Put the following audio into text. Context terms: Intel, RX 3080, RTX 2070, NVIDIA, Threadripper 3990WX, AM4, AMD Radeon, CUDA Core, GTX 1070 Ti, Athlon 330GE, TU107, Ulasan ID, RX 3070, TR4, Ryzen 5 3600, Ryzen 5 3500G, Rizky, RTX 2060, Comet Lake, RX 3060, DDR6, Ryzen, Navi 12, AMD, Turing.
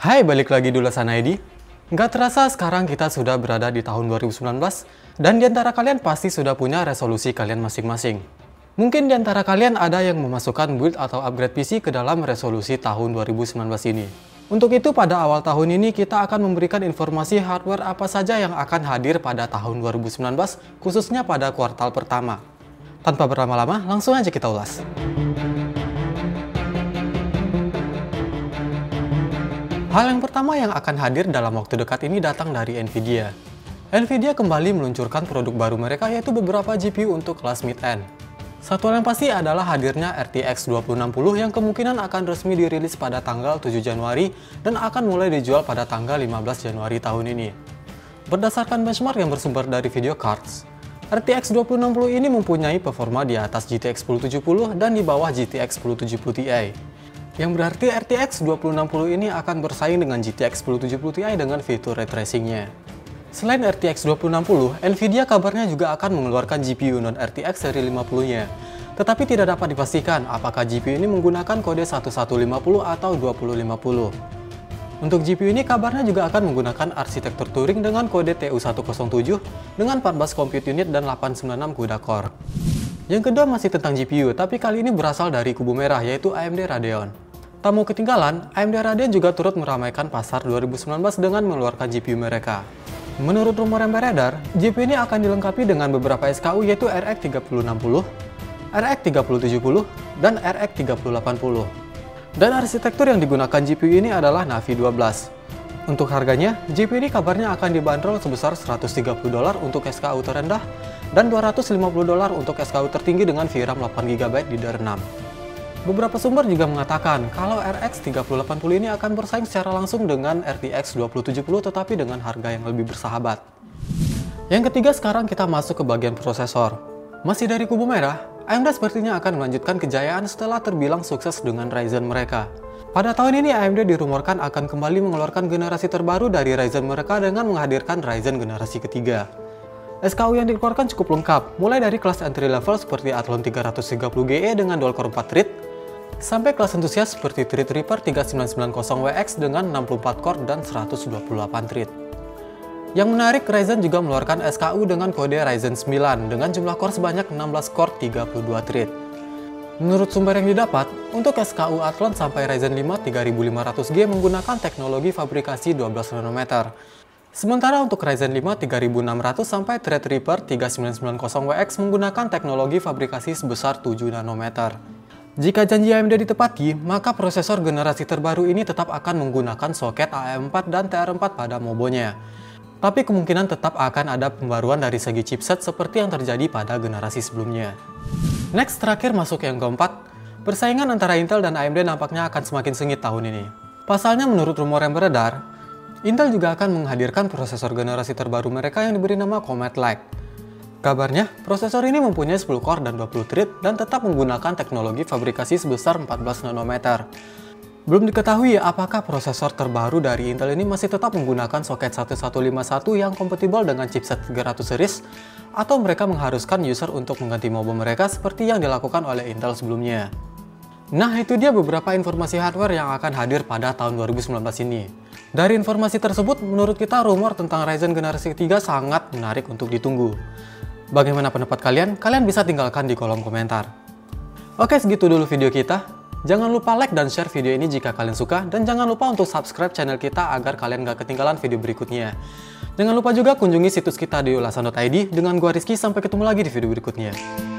Hai, balik lagi di Ulasan ID. Nggak terasa sekarang kita sudah berada di tahun 2019 dan diantara kalian pasti sudah punya resolusi kalian masing-masing. Mungkin diantara kalian ada yang memasukkan build atau upgrade PC ke dalam resolusi tahun 2019 ini. Untuk itu pada awal tahun ini kita akan memberikan informasi hardware apa saja yang akan hadir pada tahun 2019 khususnya pada kuartal pertama. Tanpa berlama-lama langsung aja kita ulas. Hal yang pertama yang akan hadir dalam waktu dekat ini datang dari NVIDIA. NVIDIA kembali meluncurkan produk baru mereka yaitu beberapa GPU untuk kelas mid-end. Satu yang pasti adalah hadirnya RTX 2060 yang kemungkinan akan resmi dirilis pada tanggal 7 Januari dan akan mulai dijual pada tanggal 15 Januari tahun ini. Berdasarkan benchmark yang bersumber dari video cards, RTX 2060 ini mempunyai performa di atas GTX 1070 dan di bawah GTX 1070 Ti. Yang berarti RTX 2060 ini akan bersaing dengan GTX 1070 Ti dengan fitur ray tracing-nya. Selain RTX 2060, Nvidia kabarnya juga akan mengeluarkan GPU non-RTX seri 50-nya. Tetapi tidak dapat dipastikan apakah GPU ini menggunakan kode 1150 atau 2050. Untuk GPU ini kabarnya juga akan menggunakan arsitektur Turing dengan kode TU107 dengan 14 compute unit dan 896 CUDA Core. Yang kedua masih tentang GPU, tapi kali ini berasal dari kubu merah yaitu AMD Radeon. Tak mau ketinggalan, AMD Radeon juga turut meramaikan pasar 2019 dengan mengeluarkan GPU mereka. Menurut rumor yang beredar, GPU ini akan dilengkapi dengan beberapa SKU yaitu RX 3060, RX 3070, dan RX 3080. Dan arsitektur yang digunakan GPU ini adalah Navi 12. Untuk harganya, GPU ini kabarnya akan dibanderol sebesar $130 untuk SKU terendah, dan $250 untuk SKU tertinggi dengan VRAM 8GB DDR6. Beberapa sumber juga mengatakan kalau RX 3080 ini akan bersaing secara langsung dengan RTX 2070 tetapi dengan harga yang lebih bersahabat. Yang ketiga sekarang kita masuk ke bagian prosesor. Masih dari kubu merah, AMD sepertinya akan melanjutkan kejayaan setelah terbilang sukses dengan Ryzen mereka. Pada tahun ini AMD dirumorkan akan kembali mengeluarkan generasi terbaru dari Ryzen mereka dengan menghadirkan Ryzen generasi ketiga. SKU yang dikeluarkan cukup lengkap, mulai dari kelas entry level seperti Athlon 330GE dengan dual core 4 thread, sampai kelas antusias seperti Threadripper 3990WX dengan 64 core dan 128 thread. Yang menarik, Ryzen juga mengeluarkan SKU dengan kode Ryzen 9 dengan jumlah core sebanyak 16 core 32 thread. Menurut sumber yang didapat, untuk SKU Athlon sampai Ryzen 5 3500G menggunakan teknologi fabrikasi 12nm. Sementara untuk Ryzen 5 3600 sampai Threadripper 3990WX menggunakan teknologi fabrikasi sebesar 7nm. Jika janji AMD ditepati, maka prosesor generasi terbaru ini tetap akan menggunakan soket AM4 dan TR4 pada mobonya. Tapi kemungkinan tetap akan ada pembaruan dari segi chipset seperti yang terjadi pada generasi sebelumnya. Next, terakhir masuk yang keempat, persaingan antara Intel dan AMD nampaknya akan semakin sengit tahun ini. Pasalnya menurut rumor yang beredar, Intel juga akan menghadirkan prosesor generasi terbaru mereka yang diberi nama Comet Lake. Kabarnya, prosesor ini mempunyai 10 core dan 20 thread dan tetap menggunakan teknologi fabrikasi sebesar 14nm. Belum diketahui apakah prosesor terbaru dari Intel ini masih tetap menggunakan soket 1151 yang kompatibel dengan chipset 300 series, atau mereka mengharuskan user untuk mengganti mobo mereka seperti yang dilakukan oleh Intel sebelumnya. Nah, itu dia beberapa informasi hardware yang akan hadir pada tahun 2019 ini. Dari informasi tersebut, menurut kita rumor tentang Ryzen generasi ketiga sangat menarik untuk ditunggu. Bagaimana pendapat kalian? Kalian bisa tinggalkan di kolom komentar. Oke, segitu dulu video kita. Jangan lupa like dan share video ini jika kalian suka, dan jangan lupa untuk subscribe channel kita agar kalian gak ketinggalan video berikutnya. Jangan lupa juga kunjungi situs kita di ulasan.id. Dengan gua Rizky, sampai ketemu lagi di video berikutnya.